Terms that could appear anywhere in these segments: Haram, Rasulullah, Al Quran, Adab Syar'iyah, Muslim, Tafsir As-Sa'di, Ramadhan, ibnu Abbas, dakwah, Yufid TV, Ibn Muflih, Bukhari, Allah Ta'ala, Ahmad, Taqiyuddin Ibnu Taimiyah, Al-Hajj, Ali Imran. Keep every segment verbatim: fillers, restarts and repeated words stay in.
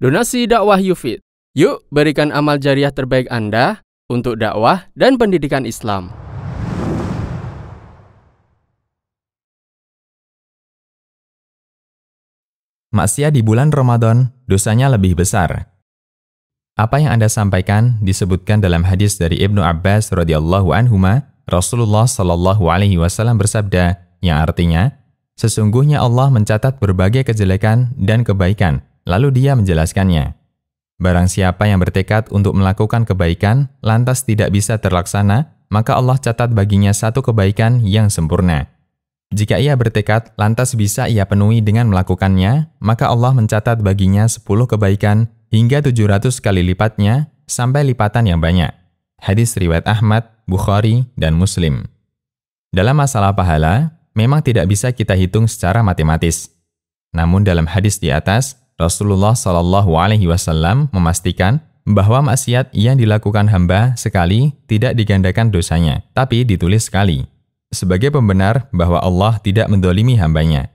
Donasi dakwah Yufid. Yuk berikan amal jariah terbaik Anda untuk dakwah dan pendidikan Islam. Maksiat di bulan Ramadan dosanya lebih besar. Apa yang Anda sampaikan disebutkan dalam hadis dari Ibnu Abbas radhiyallahu anhuma, Rasulullah shallallahu alaihi wasallam bersabda, yang artinya, sesungguhnya Allah mencatat berbagai kejelekan dan kebaikan. Lalu dia menjelaskannya. Barang siapa yang bertekad untuk melakukan kebaikan, lantas tidak bisa terlaksana, maka Allah catat baginya satu kebaikan yang sempurna. Jika ia bertekad, lantas bisa ia penuhi dengan melakukannya, maka Allah mencatat baginya sepuluh kebaikan hingga tujuh ratus kali lipatnya, sampai lipatan yang banyak. Hadis riwayat Ahmad, Bukhari, dan Muslim. Dalam masalah pahala, memang tidak bisa kita hitung secara matematis. Namun dalam hadis di atas, Rasulullah Shallallahu Alaihi Wasallam memastikan bahwa maksiat yang dilakukan hamba sekali tidak digandakan dosanya, tapi ditulis sekali. Sebagai pembenar bahwa Allah tidak mendolimi hambanya.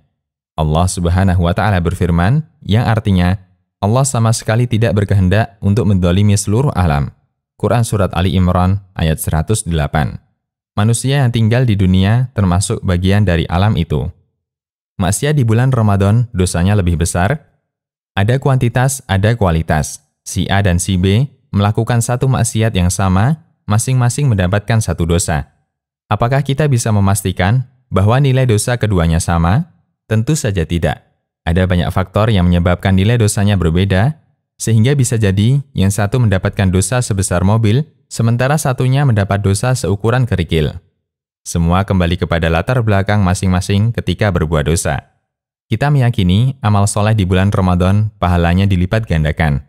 Allah Subhanahu Wa Ta'ala berfirman, yang artinya, Allah sama sekali tidak berkehendak untuk mendolimi seluruh alam. Quran Surat Ali Imran ayat seratus delapan. Manusia yang tinggal di dunia termasuk bagian dari alam itu. Maksiat di bulan Ramadan dosanya lebih besar. Ada kuantitas, ada kualitas. Si A dan si B melakukan satu maksiat yang sama, masing-masing mendapatkan satu dosa. Apakah kita bisa memastikan bahwa nilai dosa keduanya sama? Tentu saja tidak. Ada banyak faktor yang menyebabkan nilai dosanya berbeda, sehingga bisa jadi yang satu mendapatkan dosa sebesar mobil, sementara satunya mendapat dosa seukuran kerikil. Semua kembali kepada latar belakang masing-masing ketika berbuat dosa. Kita meyakini amal soleh di bulan Ramadan pahalanya dilipat gandakan.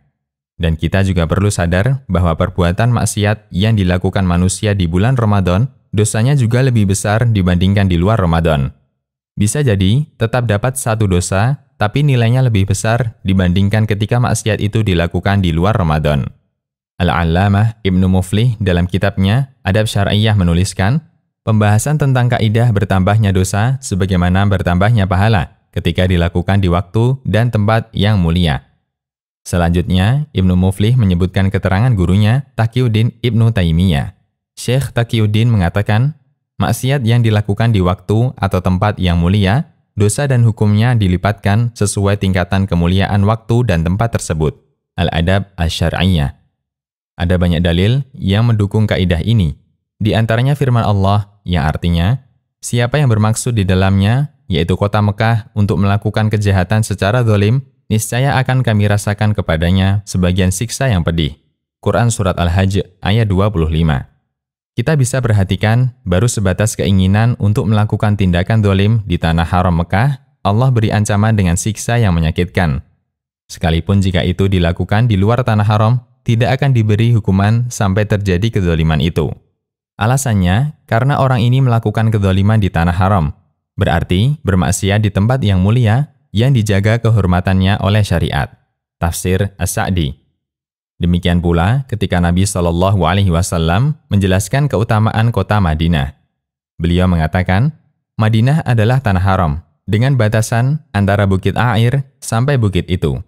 Dan kita juga perlu sadar bahwa perbuatan maksiat yang dilakukan manusia di bulan Ramadan dosanya juga lebih besar dibandingkan di luar Ramadan. Bisa jadi tetap dapat satu dosa, tapi nilainya lebih besar dibandingkan ketika maksiat itu dilakukan di luar Ramadan. Al-Allamah Ibn Muflih dalam kitabnya Adab Syar'iyah menuliskan, pembahasan tentang kaidah bertambahnya dosa sebagaimana bertambahnya pahala ketika dilakukan di waktu dan tempat yang mulia. Selanjutnya, Ibnu Muflih menyebutkan keterangan gurunya, Taqiyuddin Ibnu Taimiyah. Syekh Taqiyuddin mengatakan, maksiat yang dilakukan di waktu atau tempat yang mulia, dosa dan hukumnya dilipatkan sesuai tingkatan kemuliaan waktu dan tempat tersebut. Al-Adab Syar'iyah. Ada banyak dalil yang mendukung kaidah ini. Di antaranya firman Allah, yang artinya, siapa yang bermaksud di dalamnya, yaitu kota Mekah, untuk melakukan kejahatan secara zalim, niscaya akan kami rasakan kepadanya sebagian siksa yang pedih. Quran Surat Al-Hajj ayat dua puluh lima. Kita bisa perhatikan, baru sebatas keinginan untuk melakukan tindakan zalim di tanah haram Mekah, Allah beri ancaman dengan siksa yang menyakitkan. Sekalipun jika itu dilakukan di luar tanah haram, tidak akan diberi hukuman sampai terjadi kezaliman itu. Alasannya, karena orang ini melakukan kezaliman di tanah haram, berarti bermaksiat di tempat yang mulia yang dijaga kehormatannya oleh syariat. Tafsir As-Sa'di. Demikian pula ketika Nabi Shallallahu Alaihi Wasallam menjelaskan keutamaan kota Madinah. Beliau mengatakan, Madinah adalah tanah haram dengan batasan antara bukit Air sampai bukit itu.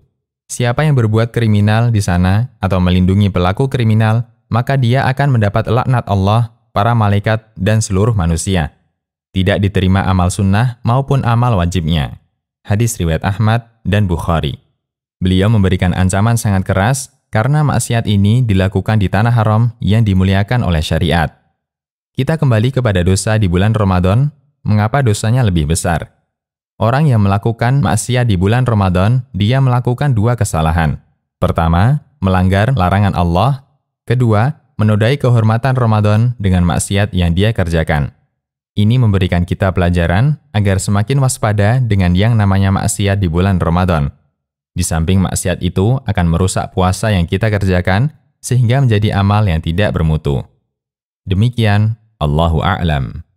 Siapa yang berbuat kriminal di sana atau melindungi pelaku kriminal, maka dia akan mendapat laknat Allah, para malaikat, dan seluruh manusia. Tidak diterima amal sunnah maupun amal wajibnya. Hadis riwayat Ahmad dan Bukhari. Beliau memberikan ancaman sangat keras karena maksiat ini dilakukan di tanah haram yang dimuliakan oleh syariat. Kita kembali kepada dosa di bulan Ramadan, mengapa dosanya lebih besar. Orang yang melakukan maksiat di bulan Ramadan, dia melakukan dua kesalahan. Pertama, melanggar larangan Allah. Kedua, menodai kehormatan Ramadan dengan maksiat yang dia kerjakan. Ini memberikan kita pelajaran agar semakin waspada dengan yang namanya maksiat di bulan Ramadan. Di samping maksiat itu akan merusak puasa yang kita kerjakan sehingga menjadi amal yang tidak bermutu. Demikian, Allahu a'lam.